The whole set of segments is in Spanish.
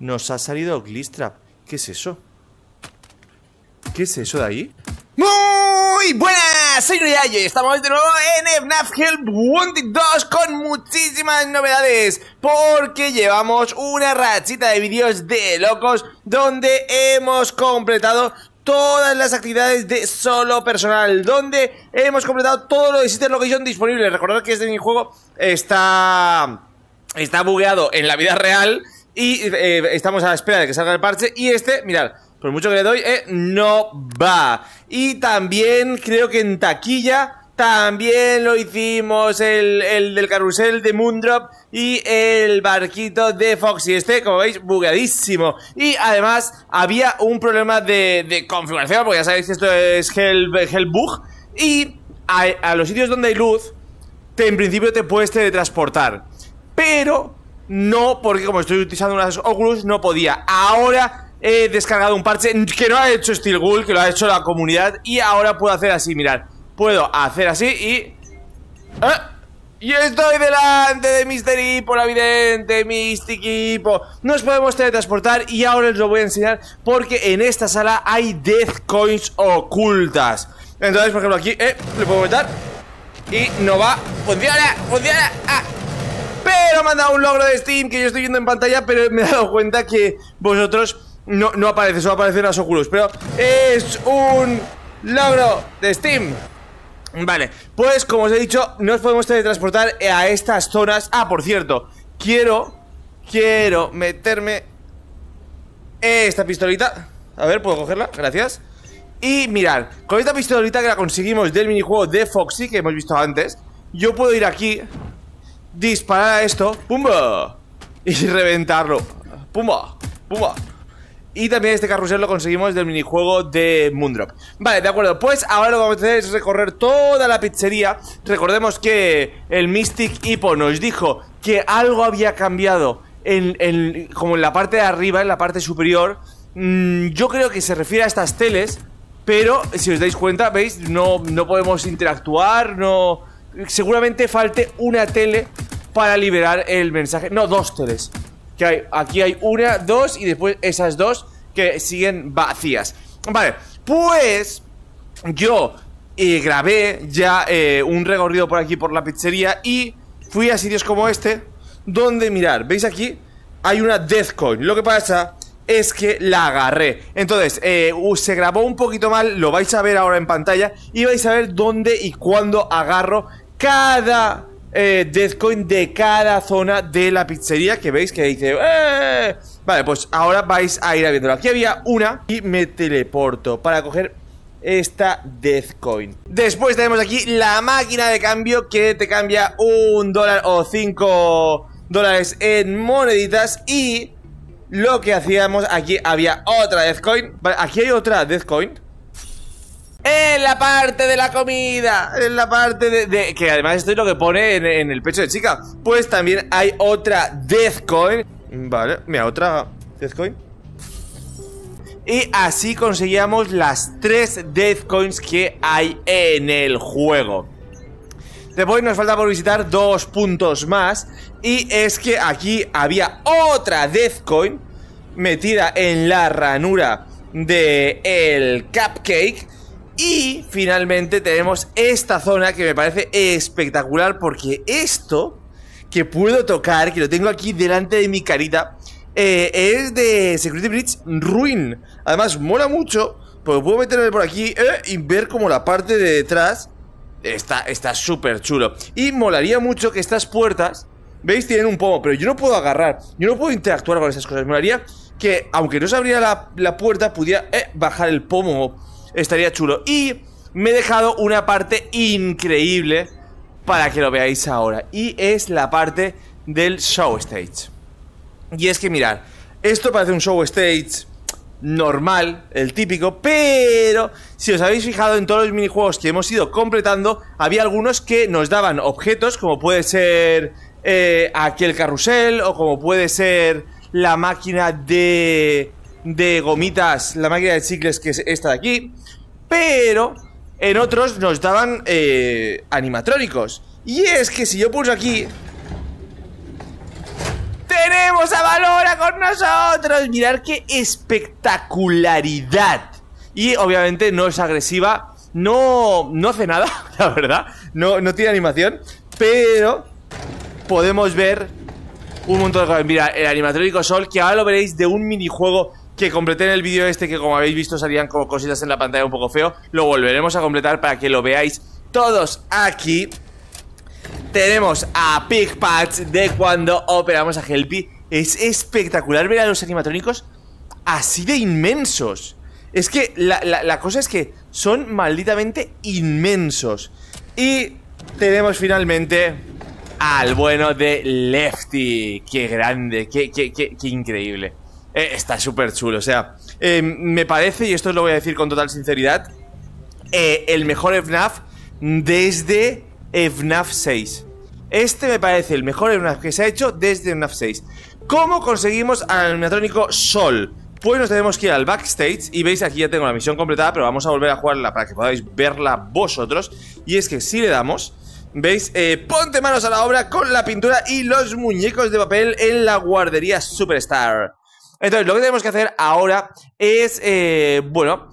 Nos ha salido Glitchtrap. ¿Qué es eso? ¿Qué es eso de ahí? ¡Muy buenas! Soy Riallo y estamos de nuevo en FNAF Help Wanted 2 con muchísimas novedades, porque llevamos una rachita de vídeos de locos donde hemos completado todas las actividades de solo personal, donde hemos completado todo lo de Sister Location disponible. Recordad que este minijuego está bugueado en la vida real y estamos a la espera de que salga el parche. Y este, mirad, por mucho que le doy, no va. Y también creo que en taquilla también lo hicimos, el del carrusel de Moondrop y el barquito de Foxy. Este, como veis, bugadísimo. Y además había un problema de configuración, porque ya sabéis que esto es Hellbug. Y a los sitios donde hay luz, en principio te puedes teletransportar, pero no, porque como estoy utilizando unas Oculus no podía. Ahora he descargado un parche que no ha hecho Steel Ghoul, que lo ha hecho la comunidad, y ahora puedo hacer así, mirad. Puedo hacer así y... ¡ah! Y estoy delante de Mister Hippo, la vidente, Mystic Hippo. Nos podemos teletransportar y ahora os lo voy a enseñar, porque en esta sala hay Death Coins ocultas. Entonces, por ejemplo, aquí, le puedo meter y no va. ¡Funciona! ¡Funciona! ¡Ah! Pero me han dado un logro de Steam que yo estoy viendo en pantalla, pero me he dado cuenta que vosotros no aparece, solo aparecen las Oculus. Pero es un logro de Steam. Vale, pues como os he dicho, nos podemos teletransportar a estas zonas. Ah, por cierto, quiero meterme esta pistolita. A ver, ¿puedo cogerla? Gracias. Y mirad, con esta pistolita que la conseguimos del minijuego de Foxy que hemos visto antes, yo puedo ir aquí, disparar a esto, ¡pumba! Y reventarlo, ¡pumba! ¡Pumba! Y también este carrusel lo conseguimos del minijuego de Moondrop. Vale, de acuerdo, pues ahora lo que vamos a hacer es recorrer toda la pizzería. Recordemos que el Mystic Hippo nos dijo que algo había cambiado como en la parte de arriba, en la parte superior. Yo creo que se refiere a estas teles, pero si os dais cuenta, veis, no podemos interactuar, no... Seguramente falte una tele para liberar el mensaje. No, dos teles. Que hay, aquí hay una, dos y después esas dos que siguen vacías. Vale, pues yo grabé ya un recorrido por aquí por la pizzería y fui a sitios como este, donde, mirad, veis aquí hay una Death Coin. Lo que pasa es que la agarré. Entonces, se grabó un poquito mal, lo vais a ver ahora en pantalla y vais a ver dónde y cuándo agarro cada... Death Coin de cada zona de la pizzería, que veis que dice ¡eh! Vale, pues ahora vais a ir viéndolo. Aquí había una y me teleporto para coger esta Death Coin. Después tenemos aquí la máquina de cambio, que te cambia $1 o $5 en moneditas. Y lo que hacíamos, aquí había otra Death Coin. Vale, aquí hay otra Death Coin en la parte de la comida, en la parte de que además esto es lo que pone en el pecho de Chica. Pues también hay otra Death Coin. Vale, mira, otra Death Coin. Y así conseguíamos las 3 Death Coins que hay en el juego. Después nos falta por visitar 2 puntos más. Y es que aquí había otra Death Coin metida en la ranura del cupcake. Y finalmente tenemos esta zona que me parece espectacular, porque esto que puedo tocar, que lo tengo aquí delante de mi carita, es de Security Breach Ruin. Además mola mucho, porque puedo meterme por aquí y ver como la parte de detrás está súper chulo. Y molaría mucho que estas puertas, veis, tienen un pomo, pero yo no puedo agarrar, yo no puedo interactuar con estas cosas. Molaría que, aunque no se abriera la puerta, pudiera bajar el pomo. Estaría chulo. Y me he dejado una parte increíble para que lo veáis ahora, y es la parte del show stage. Y es que mirad, esto parece un show stage normal, el típico, pero si os habéis fijado en todos los minijuegos que hemos ido completando, había algunos que nos daban objetos, como puede ser aquí el carrusel, o como puede ser la máquina de gomitas, la máquina de chicles, que es esta de aquí. Pero en otros nos daban animatrónicos. Y es que si yo pulso aquí, te ¡Tenemos a Valora con nosotros! Mirad qué espectacularidad. Y obviamente no es agresiva. No hace nada, la verdad. No tiene animación. Pero podemos ver un montón de cosas. Mira, el animatrónico Sol, que ahora lo veréis, de un minijuego que completé en el vídeo este, que como habéis visto salían como cositas en la pantalla un poco feo. Lo volveremos a completar para que lo veáis todos aquí. Tenemos a Pigpatch de cuando operamos a Helpy. Es espectacular ver a los animatrónicos así de inmensos. Es que la cosa es que son malditamente inmensos. Y tenemos finalmente al bueno de Lefty. Qué grande, qué increíble. Está súper chulo, o sea, me parece, y esto os lo voy a decir con total sinceridad, el mejor FNAF desde FNAF 6. Este me parece el mejor FNAF que se ha hecho desde FNAF 6. ¿Cómo conseguimos al animatrónico Sol? Pues nos tenemos que ir al backstage. Y veis, aquí ya tengo la misión completada, pero vamos a volver a jugarla para que podáis verla vosotros. Y es que si le damos, veis, ponte manos a la obra con la pintura y los muñecos de papel en la guardería Superstar. Entonces lo que tenemos que hacer ahora es, bueno,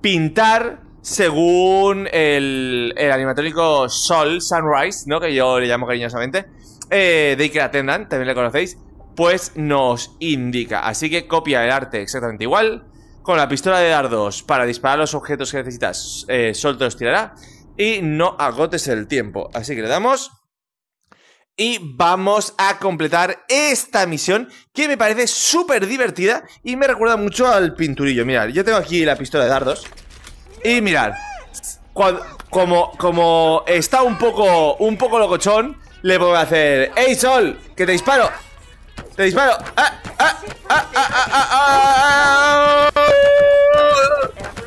pintar según el animatrónico Sol, Sunrise, ¿no? Que yo le llamo cariñosamente, Daycare Attendant, también le conocéis. Pues nos indica, así que copia el arte exactamente igual. Con la pistola de dardos para disparar los objetos que necesitas, Sol te los tirará. Y no agotes el tiempo, así que le damos. Y vamos a completar esta misión, que me parece súper divertida y me recuerda mucho al pinturillo. Mirad, yo tengo aquí la pistola de dardos. Y mirad, como está un poco locochón, le puedo hacer: ¡Ey, Sol! ¡Que te disparo! ¡Te disparo! ¡Ah! ¡Ah! ¡Ah! ¡Ah! ¡Ah! ¡Ah! ¡Ah!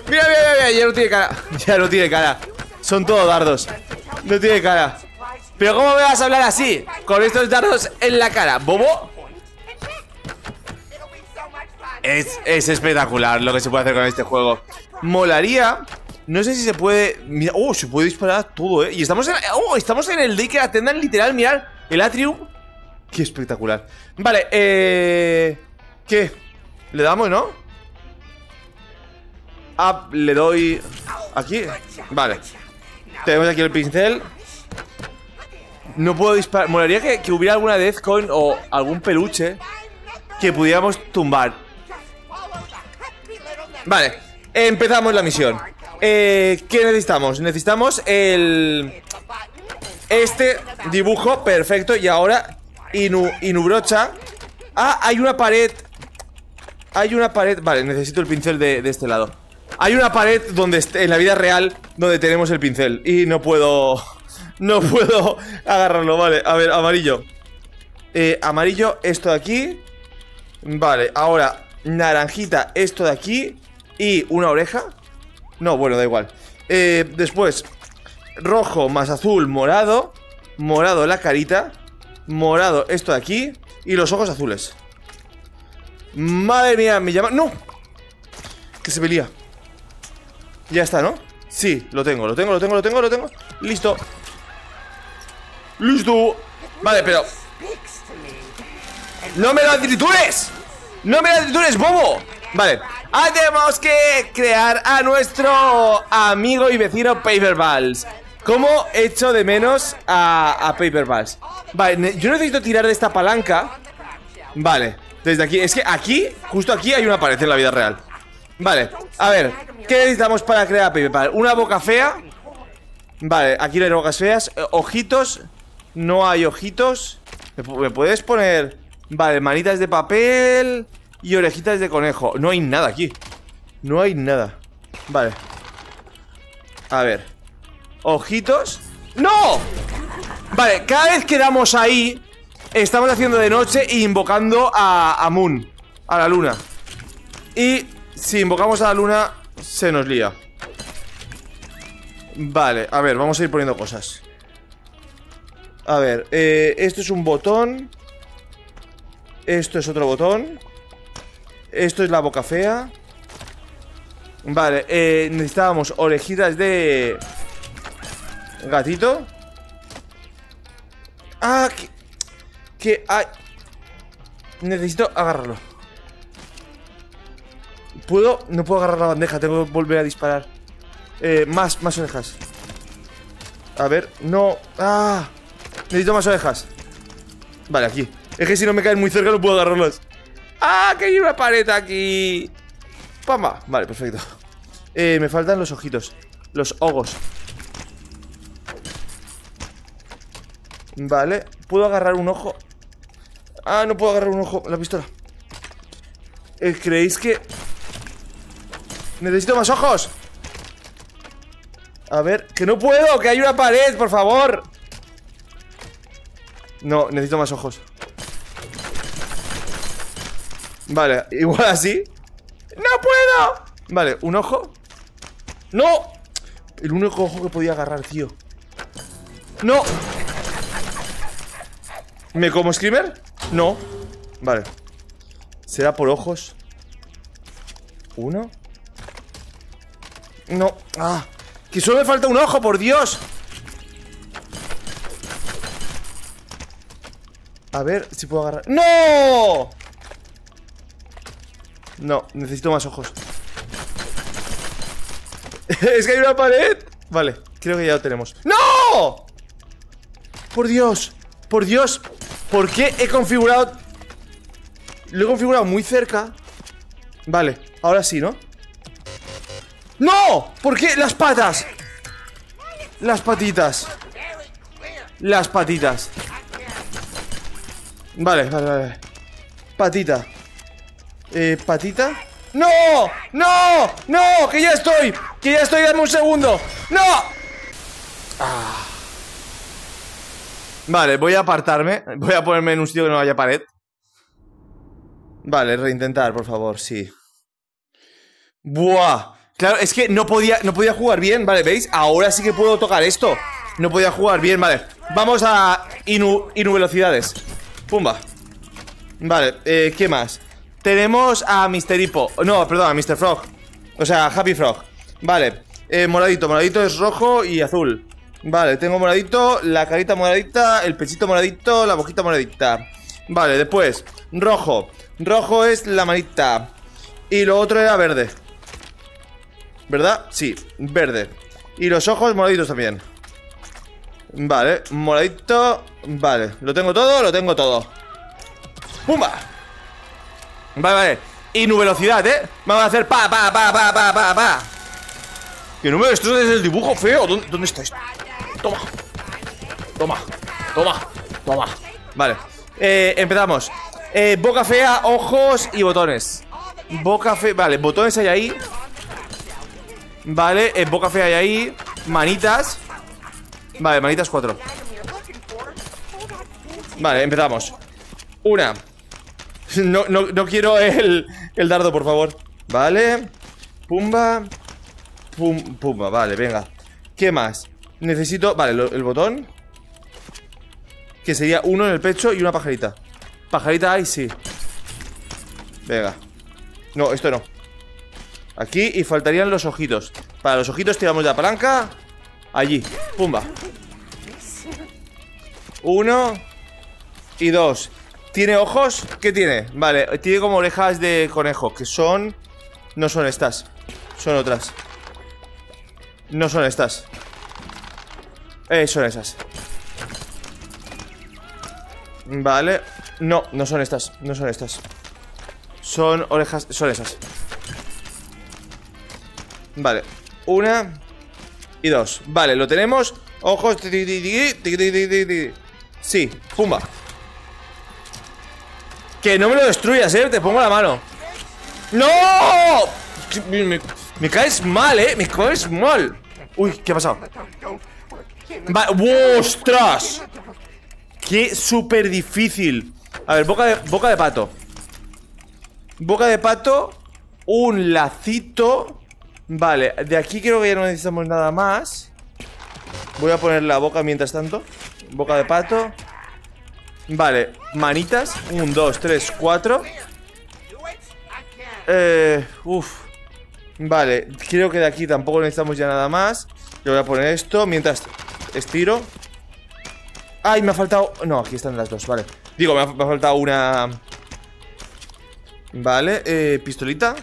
Mira, mira, mira, ya no tiene cara. Ya no tiene cara. Son todos dardos. No tiene cara. Pero ¿cómo me vas a hablar así? Con estos dardos en la cara, bobo. Es espectacular lo que se puede hacer con este juego. Molaría. No sé si se puede. Mira, oh, se puede disparar todo, Y estamos en el Daycare Attendant, literal, mirad. El atrium. ¡Qué espectacular! Vale, ¿qué? ¿Le damos, no? Ah, le doy... ¿Aquí? Vale. Tenemos aquí el pincel. No puedo disparar. Molaría que hubiera alguna Death Coin o algún peluche que pudiéramos tumbar. Vale, empezamos la misión. ¿Qué necesitamos? Necesitamos este dibujo perfecto. Y ahora... Inubrocha. Ah, hay una pared. Vale, necesito el pincel de este lado. Hay una pared donde en la vida real donde tenemos el pincel y no puedo agarrarlo. Vale, a ver, amarillo. Amarillo, esto de aquí. Vale, ahora naranjita, esto de aquí. Y una oreja. No, bueno, da igual. Después, rojo más azul, morado. Morado la carita. Morado, esto de aquí. Y los ojos azules. Madre mía, me llama... ¡No! Que se me lía. Ya está, ¿no? Sí, lo tengo. Listo. ¡Listo! Vale, pero... ¡No me lo atritures! ¡No me lo atritures, bobo! Vale. Ahora tenemos que crear a nuestro amigo y vecino Paperballs. ¿Cómo echo de menos a Paperballs? Vale, yo necesito tirar de esta palanca. Vale, desde aquí. Es que aquí, justo aquí, hay una pared en la vida real. Vale, a ver, ¿qué necesitamos para crear a Paperballs? Una boca fea. Vale, aquí no hay bocas feas. Ojitos. No hay ojitos. ¿Me puedes poner? Vale, manitas de papel y orejitas de conejo. No hay nada aquí. No hay nada. Vale. A ver. Ojitos. ¡No! Vale, cada vez que damos ahí, estamos haciendo de noche e invocando a Moon, a la luna. Y si invocamos a la luna, se nos lía. Vale, a ver, vamos a ir poniendo cosas. A ver, esto es un botón. Esto es otro botón. Esto es la boca fea. Vale, necesitábamos orejitas de... gatito. Ah, que hay. Necesito agarrarlo. ¿Puedo? No puedo agarrar la bandeja. Tengo que volver a disparar. Más orejas. A ver, no. ¡Ah! Necesito más orejas. Vale, aquí. Es que si no me caen muy cerca no puedo agarrarlas. ¡Ah! Que hay una pared aquí. ¡Pamba! Vale, perfecto. Me faltan los ojitos. Los ojos. Vale. ¿Puedo agarrar un ojo? Ah, no puedo agarrar un ojo. La pistola. ¿Creéis que...? ¡Necesito más ojos! A ver... ¡Que no puedo! ¡Que hay una pared, por favor! No, necesito más ojos. Vale, igual así. ¡No puedo! Vale, un ojo. ¡No! El único ojo que podía agarrar, tío. ¡No! ¿Me como screamer? No. Vale. ¿Será por ojos? ¿Uno? No. ¡Ah! ¡Que solo me falta un ojo, por Dios! A ver si puedo agarrar... ¡No! No, necesito más ojos. ¡Es que hay una pared! Vale, creo que ya lo tenemos. ¡No! ¡Por Dios! ¡Por Dios! ¿Por qué he configurado...? Lo he configurado muy cerca. Vale, ahora sí, ¿no? ¡No! ¿Por qué? ¡Las patas! ¡Las patitas! ¡Las patitas! Vale, vale, vale. Patita. ¿Patita? ¡No! ¡No! ¡No! ¡Que ya estoy! ¡Que ya estoy! ¡Dame un segundo! ¡No! Ah. Vale, voy a apartarme. Voy a ponerme en un sitio que no haya pared. Vale, reintentar, por favor, sí. ¡Buah! Claro, es que no podía jugar bien, vale, ¿veis? Ahora sí que puedo tocar esto. No podía jugar bien, vale. Vamos a inu velocidades. Pumba. Vale, ¿qué más? Tenemos a Mr. Hippo. No, perdón, a Mr. Frog. O sea, Happy Frog. Vale, moradito. Moradito es rojo y azul. Vale, tengo moradito, la carita moradita, el pechito moradito, la boquita moradita. Vale, después, rojo. Rojo es la manita. Y lo otro era verde. ¿Verdad? Sí, verde. Y los ojos moraditos también. Vale, moradito. Vale, lo tengo todo, lo tengo todo. ¡Pumba! Vale, vale. Y nu velocidad, ¿eh? Vamos a hacer pa, pa, pa, pa, pa, pa, pa. Que no me destroces el dibujo feo. ¿Dónde estáis? Toma. Toma. Toma. Toma. Vale. Empezamos. Boca fea, ojos y botones. Boca fea. Vale, botones hay ahí. Vale, boca fea hay ahí. Manitas. Vale, manitas 4. Vale, empezamos. Una. No quiero el dardo, por favor. Vale. Pumba. Pumba, vale, venga. ¿Qué más? Necesito... Vale, el botón. Que sería uno en el pecho y una pajarita. Pajarita hay, sí. Venga. No, esto no. Aquí, y faltarían los ojitos. Para los ojitos tiramos la palanca. Allí, pumba. 1 y 2. ¿Tiene ojos? ¿Qué tiene? Vale, tiene como orejas de conejo. Que son... No son estas. Son otras. No son estas. Son esas. Vale. No, no son estas. No son estas. Son orejas... Son esas. Vale, 1 y 2. Vale, lo tenemos. Ojos. Sí, pumba. Que no me lo destruyas, te pongo la mano. ¡No! Me caes mal, me caes mal. Uy, ¿qué ha pasado? Vale, ¡ostras! ¡Qué súper difícil! A ver, boca de pato. Boca de pato. Un lacito. Vale, de aquí creo que ya no necesitamos nada más. Voy a poner la boca mientras tanto. Boca de pato. Vale, manitas. 1, 2, 3, 4. Vale, creo que de aquí tampoco necesitamos ya nada más. Yo voy a poner esto mientras estiro. ¡Ay, me ha faltado! No, aquí están las dos, vale. Digo, me ha faltado una... Vale, pistolita.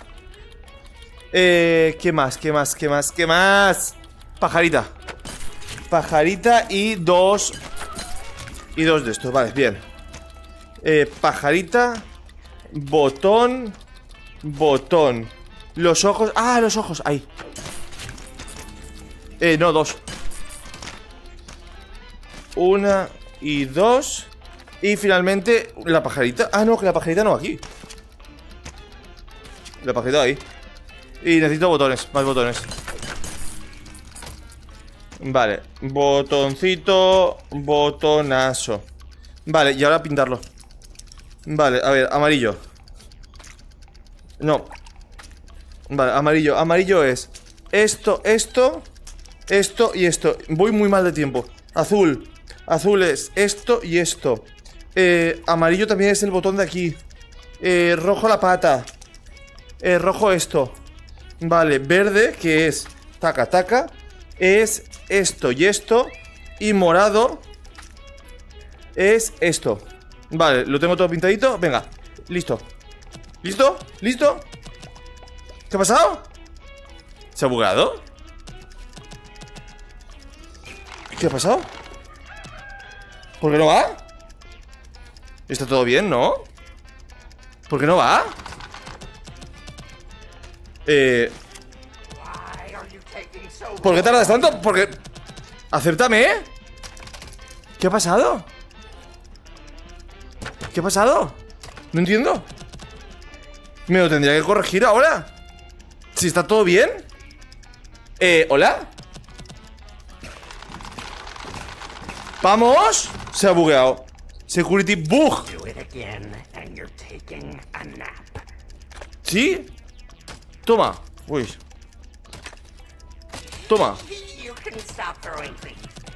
¿Qué más? ¿Qué más? ¿Qué más? ¿Qué más? Pajarita. Pajarita y dos. Y dos de estos, vale, bien. Pajarita. Botón. Botón. Los ojos. Ah, los ojos, ahí. No, dos. Una y dos. Y finalmente la pajarita. Ah, no, que la pajarita no, aquí. La pajarita ahí. Y necesito botones, más botones. Vale, botoncito. Botonazo. Vale, y ahora pintarlo. Vale, a ver, amarillo. No. Vale, amarillo, amarillo es esto, esto, esto y esto. Voy muy mal de tiempo. Azul, azul es esto y esto. Amarillo también es el botón de aquí. Rojo la pata. Rojo esto. Vale, verde, que es taca, taca, es esto y esto. Y morado es esto. Vale, lo tengo todo pintadito. Venga, listo. ¿Listo? ¿Listo? ¿Qué ha pasado? ¿Se ha bugueado? ¿Qué ha pasado? ¿Por qué no va? Está todo bien, ¿no? ¿Por qué no va? ¿Por qué tardas tanto? Porque... ¡Acéptame! ¿Qué ha pasado? ¿Qué ha pasado? No entiendo. ¿Me lo tendría que corregir ahora? ¿Si está todo bien? ¿Hola? ¡Vamos! Se ha bugueado. Security bug. ¿Sí? Toma. Uy. Toma.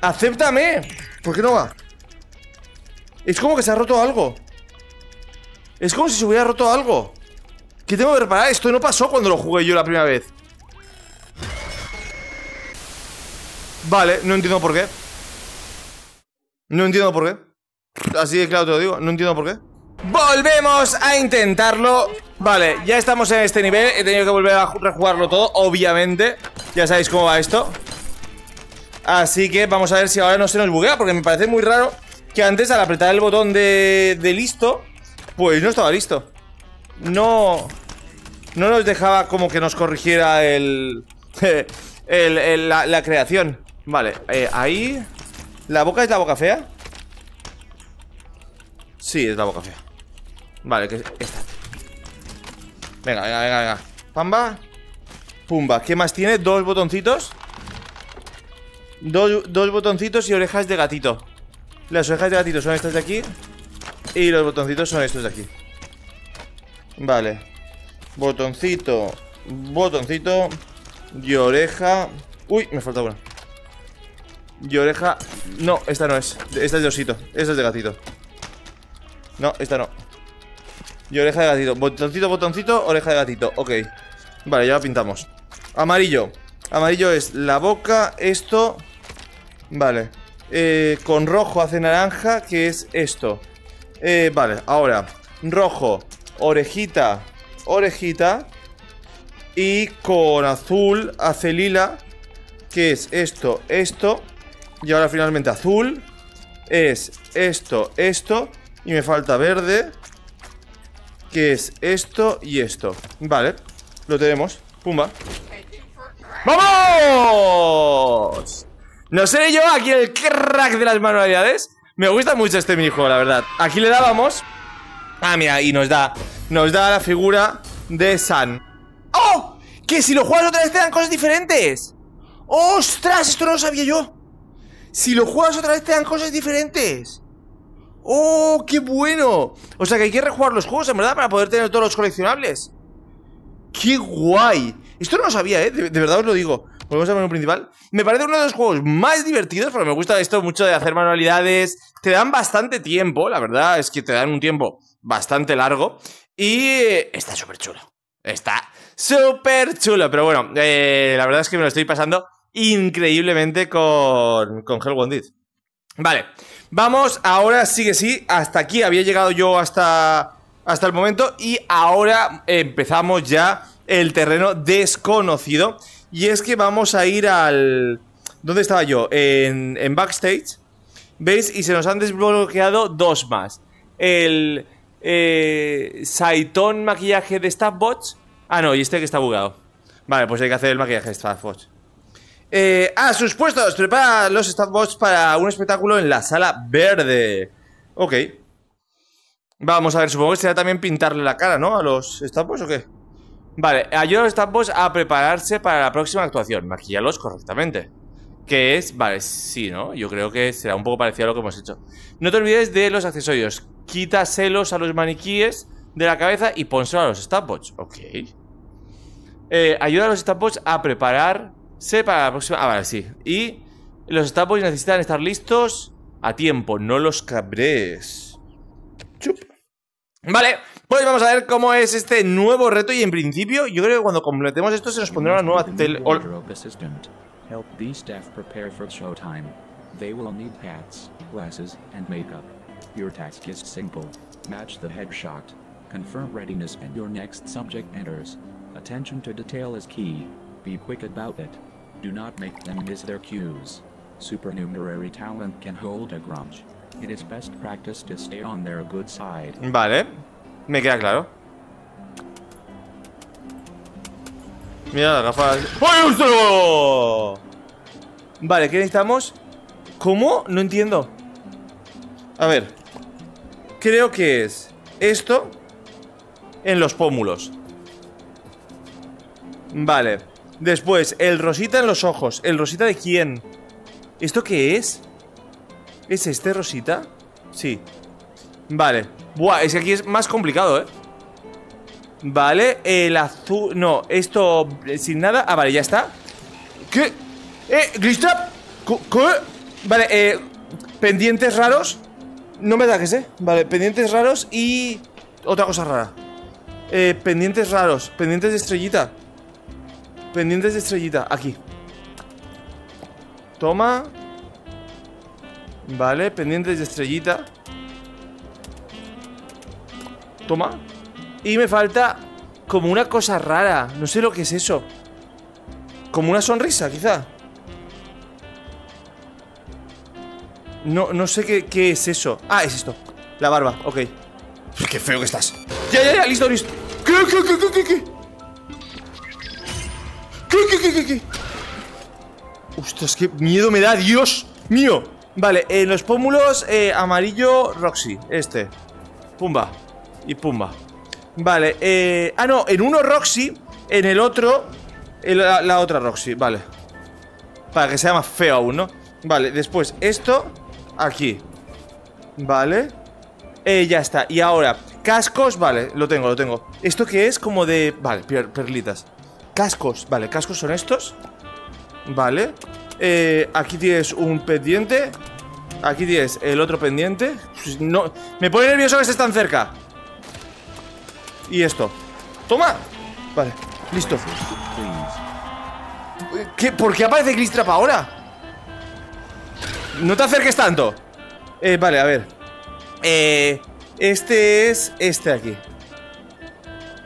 ¡Acéptame! ¿Por qué no va? Es como que se ha roto algo. Es como si se hubiera roto algo. ¿Qué tengo que reparar? Esto no pasó cuando lo jugué yo la primera vez. Vale, no entiendo por qué. No entiendo por qué. Así de claro te lo digo, no entiendo por qué. Volvemos a intentarlo. Vale, ya estamos en este nivel. He tenido que volver a rejugarlo todo, obviamente. Ya sabéis cómo va esto. Así que vamos a ver si ahora no se nos buguea, porque me parece muy raro que antes al apretar el botón de listo, pues no estaba listo. No nos dejaba como que nos corrigiera la creación. Vale, ahí. ¿La boca es la boca fea? Sí, es la boca fea. Vale, que esta. Venga, venga, venga, venga. Pamba. Pumba. ¿Qué más tiene? Dos botoncitos. Dos botoncitos y orejas de gatito. Las orejas de gatito son estas de aquí. Y los botoncitos son estos de aquí. Vale. Botoncito. Botoncito. Y oreja. Uy, me falta una. Y oreja. No, esta no es. Esta es de osito. Esta es de gatito. No, esta no. Y oreja de gatito. Botoncito, botoncito, oreja de gatito. Ok. Vale, ya la pintamos. Amarillo. Amarillo es la boca, esto. Vale. Con rojo hace naranja, que es esto. Vale, ahora. Rojo. Orejita. Orejita. Y con azul hace lila, que es esto, esto. Y ahora finalmente azul es esto, esto. Y me falta verde, que es esto y esto. Vale, lo tenemos. Pumba. ¡Vamos! No seré yo aquí el crack de las manualidades. Me gusta mucho este minijuego, la verdad. Aquí le dábamos. Ah, mira, y nos da la figura de San. ¡Oh! Que si lo juegas otra vez te dan cosas diferentes. ¡Ostras! Esto no lo sabía yo. Si lo juegas otra vez te dan cosas diferentes. ¡Oh! ¡Qué bueno! O sea que hay que rejugar los juegos, en verdad, para poder tener todos los coleccionables. ¡Qué guay! Esto no lo sabía, ¿eh? De verdad os lo digo. Volvemos al menú principal. Me parece uno de los juegos más divertidos, porque me gusta esto mucho de hacer manualidades. Te dan bastante tiempo, la verdad es que te dan un tiempo bastante largo. Y está súper chulo. Está súper chulo. Pero bueno, la verdad es que me lo estoy pasando increíblemente con Help Wanted. Vale, vamos, ahora sí que sí. Hasta aquí había llegado yo hasta hasta el momento. Y ahora empezamos ya el terreno desconocido. Y es que vamos a ir al... ¿Dónde estaba yo? En backstage. ¿Veis? Y se nos han desbloqueado dos más. El Saitón maquillaje de Stabots. Ah, no, y este que está bugado. Vale, pues hay que hacer el maquillaje de Stabots. A sus puestos, prepara los Stabots para un espectáculo en la sala verde. Ok. Vamos a ver, supongo que será también pintarle la cara, ¿no? ¿A los Stabots o qué? Vale, ayuda a los Stabots a prepararse para la próxima actuación. Maquíllalos correctamente. Que es, vale, sí, ¿no? Yo creo que será un poco parecido a lo que hemos hecho. No te olvides de los accesorios. Quítaselos a los maniquíes de la cabeza y pónselos a los Stabots. Ok. Ayuda a los Stabots a prepararse para la próxima... Ah, vale, sí. Y los Stabots necesitan estar listos a tiempo. No los cabrees. Chup. Vale, pues vamos a ver cómo es este nuevo reto. Y en principio, yo creo que cuando completemos esto se nos pondrá una nueva tele... Help these staff prepare for showtime. They will need hats, glasses, and makeup. Your task is simple. Match the headshot. Confirm readiness and your next subject enters. Attention to detail is key. Be quick about it. Do not make them miss their cues. Supernumerary talent can hold a grudge. It is best practice to stay on their good side. Vale, me queda claro. Mira las gafas. ¡Ay, monstruo! Vale, ¿qué necesitamos? ¿Cómo? No entiendo. A ver. Creo que es esto en los pómulos. Vale. Después, el rosita en los ojos. ¿El rosita de quién? ¿Esto qué es? ¿Es este rosita? Sí. Vale. Buah, es que aquí es más complicado, ¿eh? Vale, el azul... No, esto sin nada... Ah, vale, ya está. ¿Qué? Glitchtrap. ¿Qué? Vale, pendientes raros. No me ataques, Vale, pendientes raros y... Otra cosa rara. Pendientes raros. Pendientes de estrellita. Pendientes de estrellita, aquí. Toma. Vale, pendientes de estrellita. Toma. Y me falta como una cosa rara. No sé lo que es eso. Como una sonrisa, quizá. No sé qué es eso. Ah, es esto. La barba, ok. Qué feo que estás. Ya, listo, listo. ¿Qué? Ostras, qué miedo me da, Dios mío. Vale, los pómulos amarillo Roxy, este. Pumba. Y pumba. Vale, ah, no, en uno Roxy. En el otro la otra Roxy, vale. Para que sea más feo aún, ¿no? Vale, después esto. Aquí. Vale, ya está. Y ahora, cascos, vale, lo tengo. ¿Esto qué es? Como de... Vale, perlitas. Cascos, vale, cascos son estos. Vale, aquí tienes un pendiente. Aquí tienes el otro pendiente. No, me pone nervioso que se están cerca. Y esto. ¡Toma! Vale, listo. ¿Qué? ¿Por qué aparece Glitchtrap ahora? No te acerques tanto. Vale, a ver. Este es este aquí.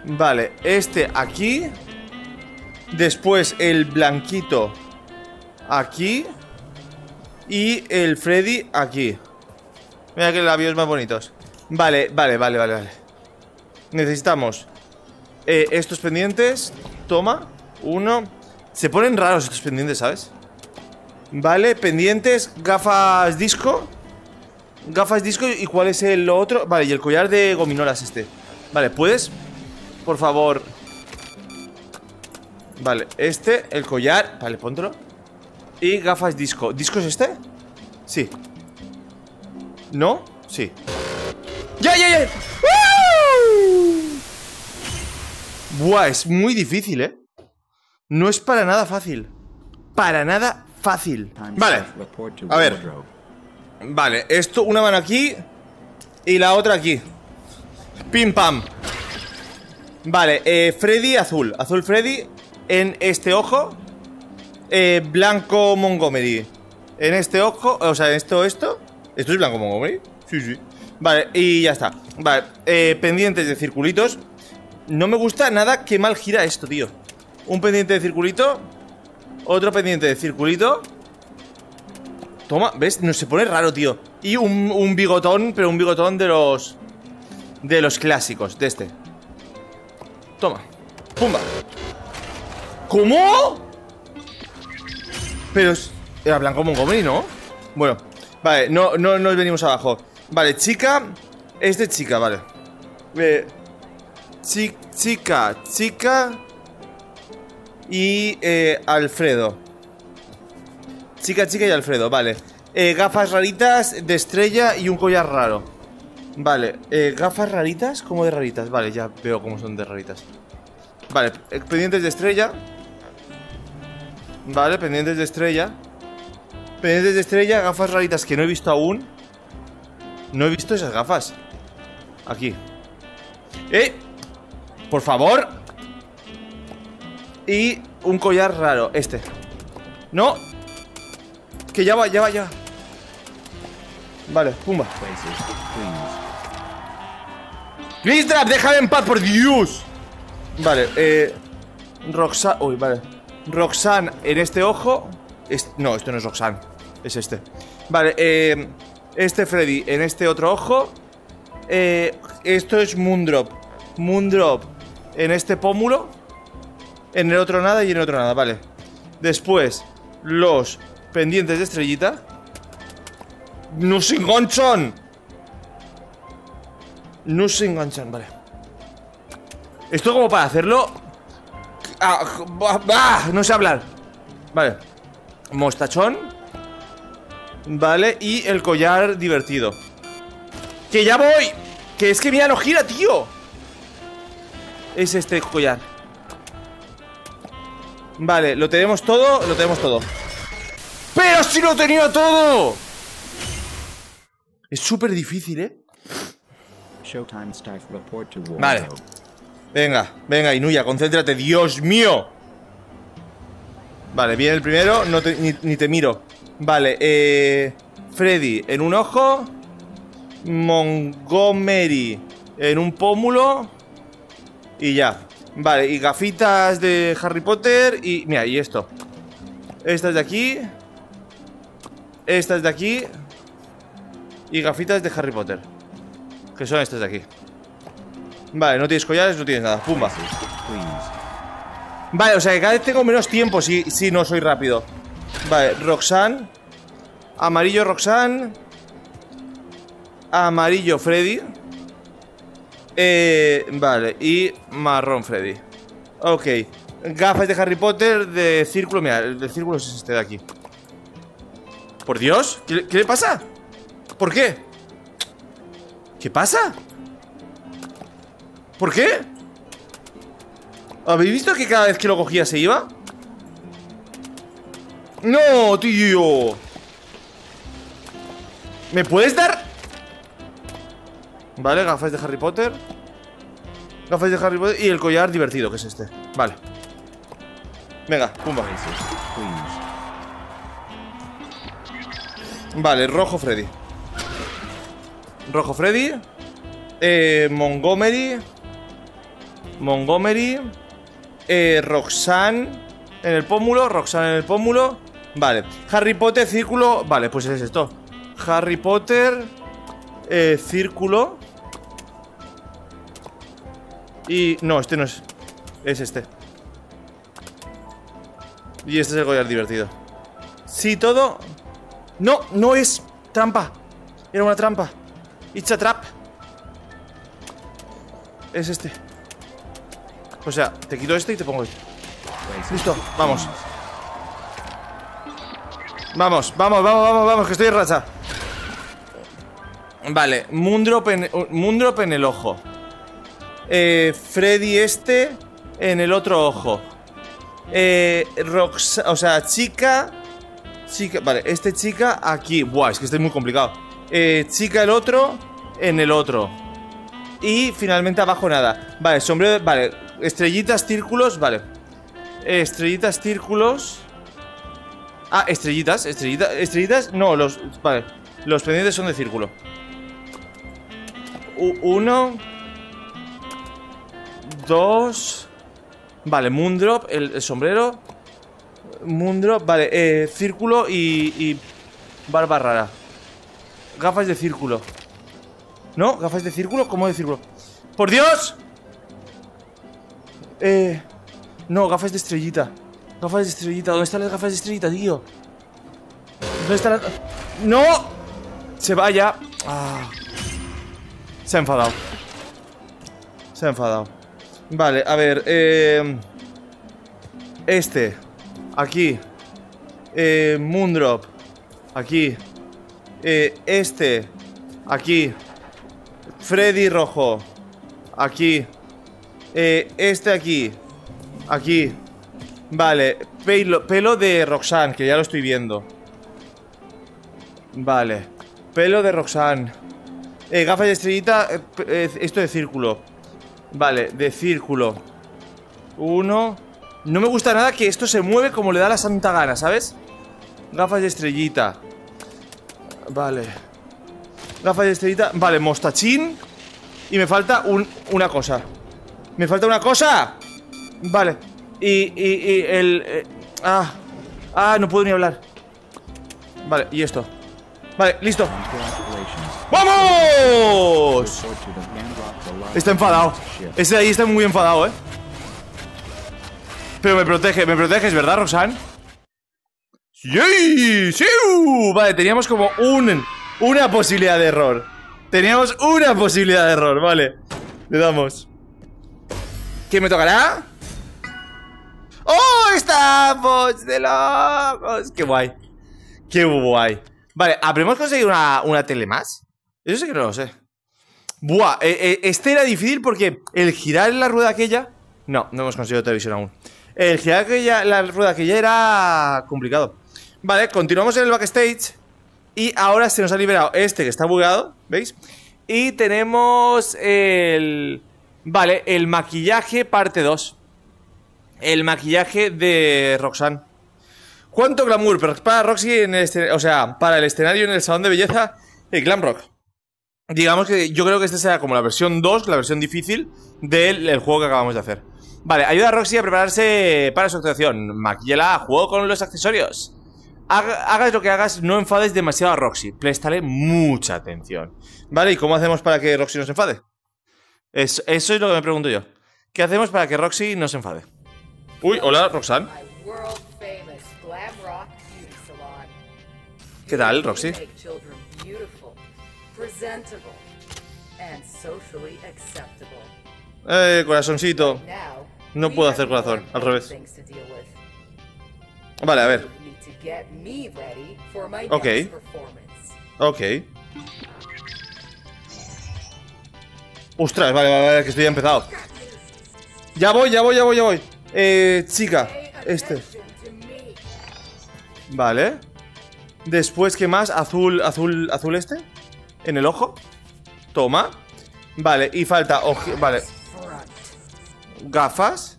Vale, este aquí. Después el blanquito aquí. Y el Freddy aquí. Mira que labios más bonitos. Vale. Necesitamos estos pendientes. Toma, uno. Se ponen raros estos pendientes, ¿sabes? Vale, pendientes. Gafas disco. Gafas disco, ¿y cuál es el otro? Vale, y el collar de gominolas este. Vale, ¿puedes? Por favor. Vale, este, el collar. Vale, póntelo. Y gafas disco. ¿Disco es este? Sí. ¿No? Sí. ¡Ya! Buah, es muy difícil, ¿eh? No es para nada fácil. Para nada fácil. Vale, a ver. Vale, esto, una mano aquí. Y la otra aquí. Pim, pam. Vale, Freddy azul. Azul Freddy en este ojo. Blanco Montgomery en este ojo. O sea, esto. ¿Esto es blanco Montgomery? Sí. Vale, y ya está. Vale, pendientes de circulitos. No me gusta nada que mal gira esto, tío. Un pendiente de circulito. Otro pendiente de circulito. Toma, ¿ves? No, se pone raro, tío. Y un bigotón, pero un bigotón de los... de los clásicos, de este. Toma. Pumba. ¿Cómo? Pero es... era blanco Montgomery, ¿no? Bueno, vale, no nos venimos abajo. Vale, Chica. Es de Chica, vale. Chica y Alfredo. Chica y Alfredo, vale. Gafas raritas de estrella y un collar raro. Vale, gafas raritas, ¿cómo de raritas? Vale, ya veo cómo son de raritas. Vale, pendientes de estrella. Vale, pendientes de estrella. Pendientes de estrella, gafas raritas que no he visto aún. No he visto esas gafas. Aquí. Por favor. Y un collar raro, este. No. Que ya va. Vale, pumba. Glitchtrap, déjame en paz, por Dios. Vale, Roxanne. Uy, vale. Roxanne en este ojo. No, esto no es Roxanne. Es este. Vale, este Freddy en este otro ojo. Esto es Moondrop. Moondrop en este pómulo. En el otro nada y en el otro nada, vale. Después, los pendientes de estrellita. ¡No se enganchan! No se enganchan, vale. Esto como para hacerlo... no sé hablar. Vale. Mostachón. Vale, y el collar divertido. ¡Que ya voy! ¡Que es que mira, no gira, tío! Es este collar. Vale, lo tenemos todo, lo tenemos todo. ¡Pero si lo tenía todo! Es súper difícil, ¿eh? Vale. Venga, Inuya, concéntrate. ¡Dios mío! Vale, viene el primero. No te, ni te miro. Vale, Freddy en un ojo. Montgomery en un pómulo. Y ya. Vale, y gafitas de Harry Potter. Y mira, y esto. Estas de aquí. Estas de aquí. Y gafitas de Harry Potter. Que son estas de aquí. Vale, no tienes collares, no tienes nada. Pumba. Vale, o sea que cada vez tengo menos tiempo si no soy rápido. Vale, Roxanne. Amarillo Roxanne. Amarillo Freddy. Vale, y marrón Freddy. Ok. Gafas de Harry Potter de círculo. Mira, el de círculo es este de aquí. Por Dios, ¿qué le pasa? ¿Por qué? ¿Qué pasa? ¿Por qué? ¿Habéis visto que cada vez que lo cogía se iba? ¡No, tío! ¿Me puedes dar? Vale, gafas de Harry Potter. Gafas de Harry Potter y el collar divertido, que es este. Vale. Venga, pumba. Vale, rojo Freddy. Rojo Freddy. Montgomery. Roxanne en el pómulo. Vale. Harry Potter, círculo. Vale, pues es esto. Harry Potter. Círculo. Y... no, este no es. Es este. Y este es el collar divertido. Sí, todo. No, no es trampa. Era una trampa. It's a trap. Es este. O sea, te quito este y te pongo este. Listo, vamos. Vamos, que estoy en racha. Vale, Moondrop en el ojo. Freddy este en el otro ojo. O sea, Chica, vale, este Chica aquí. Buah, es que estoy muy complicado. Chica el otro en el otro. Y finalmente abajo nada. Vale, sombrero, vale. Estrellitas, círculos, vale. Estrellitas, círculos. Ah, estrellitas. No, los, vale. Los pendientes son de círculo. Uno. Dos. Vale, Moondrop, el sombrero. Moondrop, vale, círculo y barba rara. Gafas de círculo. ¿No? ¿Gafas de círculo? ¿Cómo de círculo? ¡Por Dios! No, gafas de estrellita. Gafas de estrellita. ¿Dónde están las gafas de estrellita, tío? ¿Dónde están las...? ¡No! Se vaya. Ah. Se ha enfadado. Se ha enfadado. Vale, a ver. Este. Aquí. Moondrop. Aquí. Este. Aquí. Freddy rojo. Aquí. Este aquí. Aquí. Vale. Pelo de Roxanne, que ya lo estoy viendo. Vale. Pelo de Roxanne. Gafas de estrellita. Esto de círculo. Vale, de círculo. Uno. No me gusta nada que esto se mueve como le da la santa gana, ¿sabes? Gafas de estrellita. Vale. Gafas de estrellita. Vale, mostachín. Y me falta una cosa. ¡Me falta una cosa! Vale. Y el... no puedo ni hablar. Vale, y esto. Vale, listo. ¡Vamos! Está enfadado. Este de ahí está muy enfadado, ¿eh? Pero me proteges, ¿verdad, Roxanne? ¡Sí! ¡Sí! Vale, teníamos como una posibilidad de error. Teníamos una posibilidad de error, vale. Le damos. ¿Quién me tocará? ¡Oh! ¡Estamos de locos! ¡Qué guay! ¡Qué guay! Vale, ¿habremos conseguido una tele más? Eso sí que no lo sé. Buah, este era difícil porque el girar la rueda aquella... No hemos conseguido televisión aún. El girar la rueda aquella era complicado. Vale, continuamos en el backstage. Y ahora se nos ha liberado este que está bugado, ¿veis? Y tenemos el... Vale, el maquillaje parte 2. El maquillaje de Roxanne. ¿Cuánto glamour para Roxy en el escenario? O sea, para el escenario en el salón de belleza de Glam Rock. Digamos que yo creo que esta será como la versión 2, la versión difícil del juego que acabamos de hacer. Vale, ayuda a Roxy a prepararse para su actuación. Maquíllala, juego con los accesorios. Hagas lo que hagas, no enfades demasiado a Roxy. Préstale mucha atención. Vale, ¿y cómo hacemos para que Roxy nos enfade? Eso es lo que me pregunto yo. ¿Qué hacemos para que Roxy no se enfade? Uy, hola, Roxanne. ¿Qué tal, Roxy? Corazoncito. No puedo hacer corazón, al revés. Vale, a ver. Ok. Ok. Ostras, vale, que estoy ya empezado. Ya voy. Chica, este. Vale. Después, ¿qué más? Azul este. En el ojo. Toma. Vale, y falta vale. Gafas.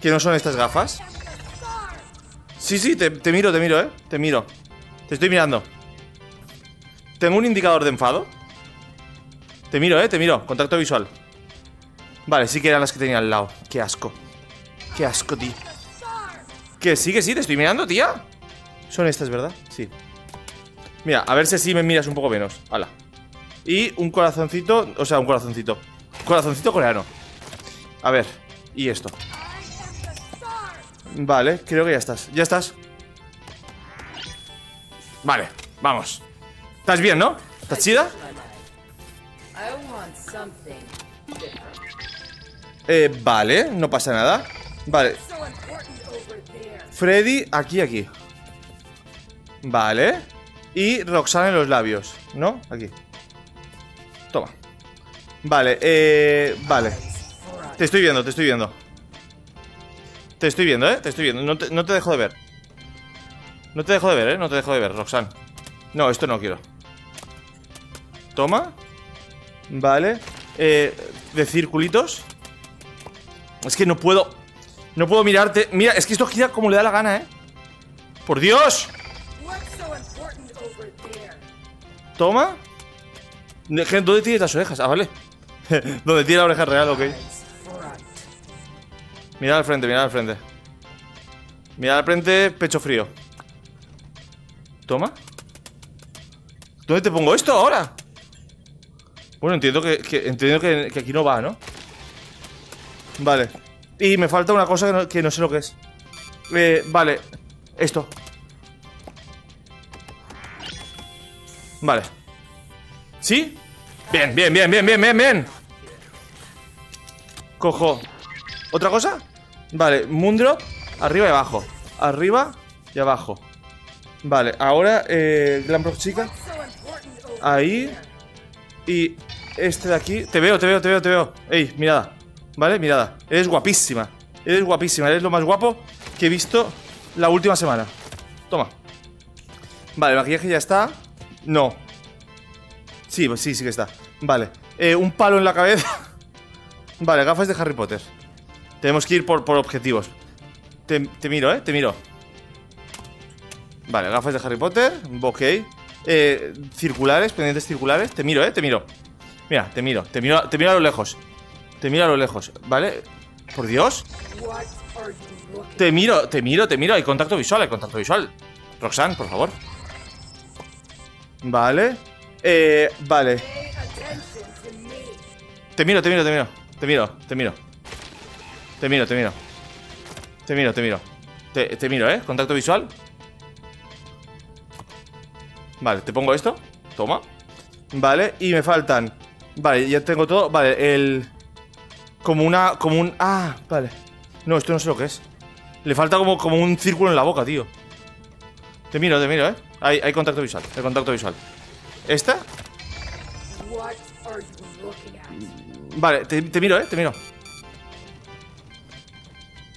¿Qué no son estas gafas? Sí, te miro, ¿eh? Te miro. Te estoy mirando. Tengo un indicador de enfado. Te miro, te miro. Contacto visual. Vale, sí que eran las que tenía al lado. Qué asco. Qué asco, tío. Que sí, te estoy mirando, tía. Son estas, ¿verdad? Sí. Mira, a ver si así me miras un poco menos. Hala. Y un corazoncito. O sea, un corazoncito. Corazoncito coreano. A ver. Y esto. Vale, creo que ya estás. Ya estás. Vale, vamos. ¿Estás bien, no? ¿Estás chida? Vale, no pasa nada. Vale. Freddy, aquí. Vale. Y Roxanne en los labios, ¿no? Aquí. Toma. Vale, vale. Te estoy viendo, no te dejo de ver. No te dejo de ver, Roxanne. No, esto no quiero. Toma. Vale, de circulitos. Es que no puedo mirarte. Mira, es que esto gira como le da la gana, ¿eh? ¡Por Dios! Toma. ¿Dónde tienes las orejas? Ah, vale. Donde tiene la oreja real, ok. Mirad al frente, mirad al frente. Mirad al frente, pecho frío. Toma. ¿Dónde te pongo esto ahora? Bueno, entiendo que aquí no va, ¿no? Vale. Y me falta una cosa que no sé lo que es. Vale. Esto. Vale. ¿Sí? Bien, bien, bien, bien, bien, bien, bien. Cojo. ¿Otra cosa? Vale, Moondrop. Arriba y abajo. Arriba y abajo. Vale, ahora Glamrock Chica. Ahí. Y este de aquí. Te veo, te veo, te veo, te veo. Ey, mirada. Vale, mirada. Eres guapísima. Eres guapísima. Eres lo más guapo que he visto la última semana. Toma. Vale, el maquillaje ya está. No. Sí, pues sí, sí que está. Vale. Un palo en la cabeza. Vale, gafas de Harry Potter. Tenemos que ir por objetivos. Te miro, te miro. Vale, gafas de Harry Potter. Ok. Circulares, pendientes circulares. Te miro, te miro. Mira, te miro. Te miro a lo lejos. Te miro a lo lejos, ¿vale? Por Dios. Te miro, te miro, te miro. Hay contacto visual, hay contacto visual. Roxanne, por favor. Vale. Vale. Te miro, te miro, te miro. Te miro, te miro. Te miro, te miro. Te miro, te miro. Te miro, ¿eh? Contacto visual. Vale, te pongo esto. Toma. Vale, y me faltan. Vale, ya tengo todo. Vale, el. Como un. Ah, vale. No, esto no sé lo que es. Le falta como un círculo en la boca, tío. Te miro, ¿eh? Hay contacto visual, hay contacto visual. ¿Esta? Vale, te miro, te miro.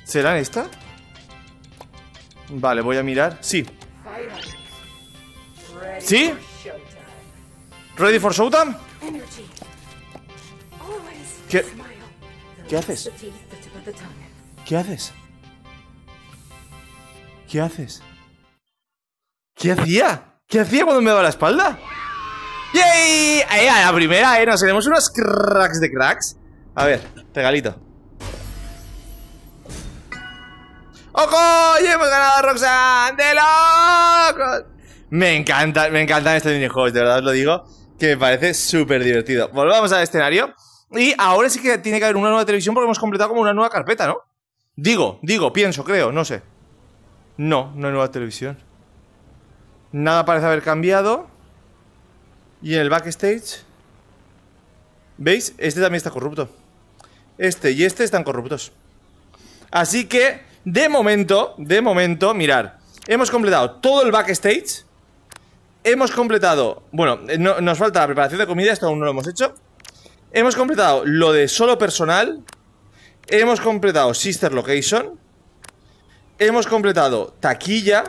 ¿Será esta? Vale, voy a mirar. Sí. ¿Sí? ¿Ready for showtime? ¿Qué haces? ¿Qué haces? ¿Qué haces? ¿Qué hacía? ¿Qué hacía cuando me daba la espalda? ¡Yay! Ahí a la primera, nos tenemos unos cracks de cracks. A ver, regalito. ¡Ojo! ¡Y hemos ganado a Roxanne! ¡De locos! Me encantan estos minijuegos, de verdad os lo digo. Que me parece súper divertido. Volvamos al escenario. Y ahora sí que tiene que haber una nueva televisión porque hemos completado como una nueva carpeta, ¿no? Digo, pienso, creo, no sé. No, no hay nueva televisión. Nada parece haber cambiado. Y en el backstage, ¿veis? Este también está corrupto. Este y este están corruptos. Así que, de momento, mirar. Hemos completado todo el backstage. Hemos completado... Bueno, nos falta la preparación de comida. Esto aún no lo hemos hecho. Hemos completado lo de solo personal. Hemos completado Sister Location. Hemos completado taquilla.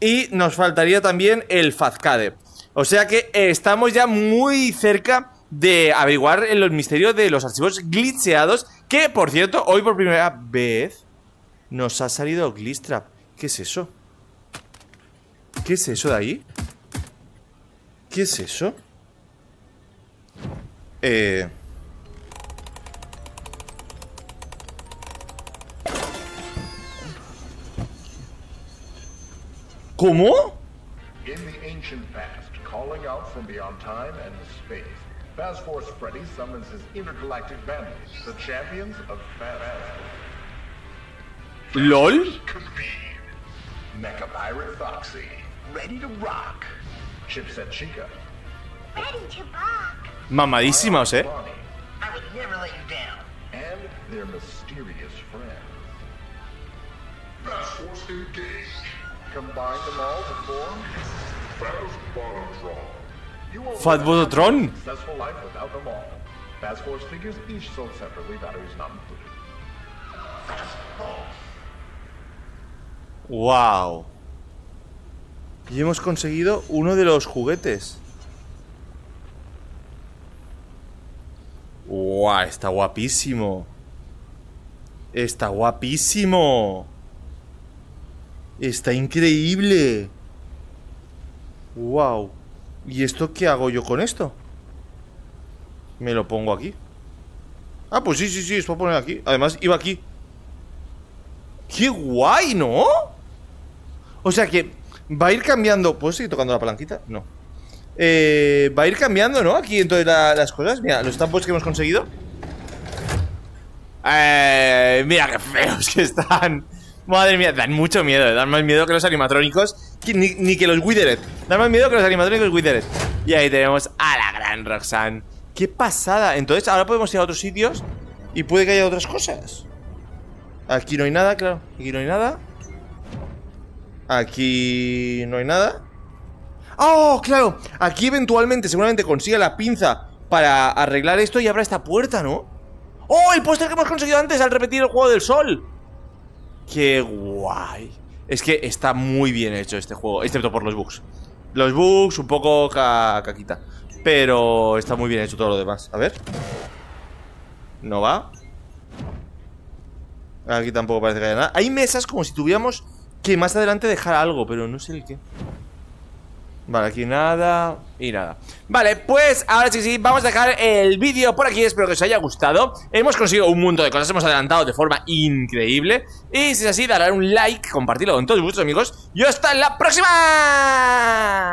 Y nos faltaría también el Fazcade. O sea que estamos ya muy cerca de averiguar los misterios de los archivos glitcheados. Que, por cierto, hoy por primera vez nos ha salido Glitchtrap. ¿Qué es eso? ¿Qué es eso de ahí? ¿Qué es eso? ¿Cómo? In the ancient past, calling out from beyond time and space, Fast Force Freddy summons his intergalactic bandits, the champions of Fast Force. LOL? Mecha Pirate Foxy, ready to rock. Chipset Chica. Ready to rock. Mamadísimas, ¿eh? I would never let you down. And their mysterious friends. Fast Force engaged. Combine them all to form Fatbotron. Fatbotron? Successful life without them all. Fast Force figures each sold separately, batteries not included. Wow. Y hemos conseguido uno de los juguetes. Wow, está guapísimo. Está guapísimo. Está increíble. Wow. ¿Y esto qué hago yo con esto? ¿Me lo pongo aquí? Ah, pues sí, sí, sí, es para poner aquí. Además, iba aquí. ¡Qué guay!, ¿no? O sea que va a ir cambiando. ¿Puedo seguir tocando la palanquita? No. Va a ir cambiando, ¿no? Aquí entonces las cosas. Mira, los tampos que hemos conseguido. Mira qué feos que están. Madre mía, dan mucho miedo, dan más miedo que los animatrónicos, que ni que los Withered. Dan más miedo que los animatrónicos Withered. Y ahí tenemos a la gran Roxanne. ¡Qué pasada! Entonces ahora podemos ir a otros sitios y puede que haya otras cosas. Aquí no hay nada, claro. Aquí no hay nada. Aquí no hay nada. ¡Oh, claro! Aquí eventualmente, seguramente consiga la pinza para arreglar esto y abra esta puerta, ¿no? ¡Oh, el póster que hemos conseguido antes al repetir el juego del sol! ¡Qué guay! Es que está muy bien hecho este juego, excepto por los bugs. Los bugs, un poco caquita. Pero está muy bien hecho todo lo demás. A ver. No va. Aquí tampoco parece que haya nada. Hay mesas como si tuviéramos que más adelante dejar algo, pero no sé el qué. Vale, aquí nada y nada. Vale, pues ahora sí, vamos a dejar el vídeo por aquí. Espero que os haya gustado. Hemos conseguido un montón de cosas, hemos adelantado de forma increíble. Y si es así, darle un like, compartirlo con todos vuestros amigos. Y hasta la próxima.